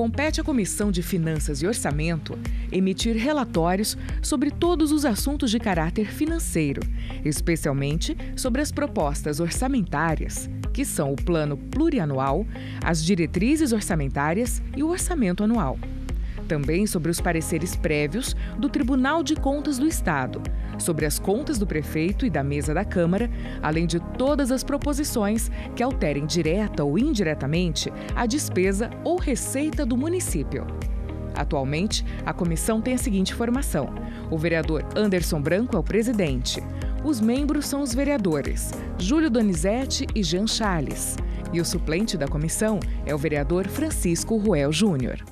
compete à Comissão de Finanças e Orçamento emitir relatórios sobre todos os assuntos de caráter financeiro, especialmente sobre as propostas orçamentárias, que são o Plano Plurianual, as Diretrizes Orçamentárias e o Orçamento Anual. Também sobre os pareceres prévios do Tribunal de Contas do Estado, sobre as contas do prefeito e da mesa da Câmara, além de todas as proposições que alterem direta ou indiretamente a despesa ou receita do município. Atualmente, a comissão tem a seguinte formação: o vereador Anderson Branco é o presidente. Os membros são os vereadores Júlio Donizete e Jean Charles. E o suplente da comissão é o vereador Francisco Ruel Júnior.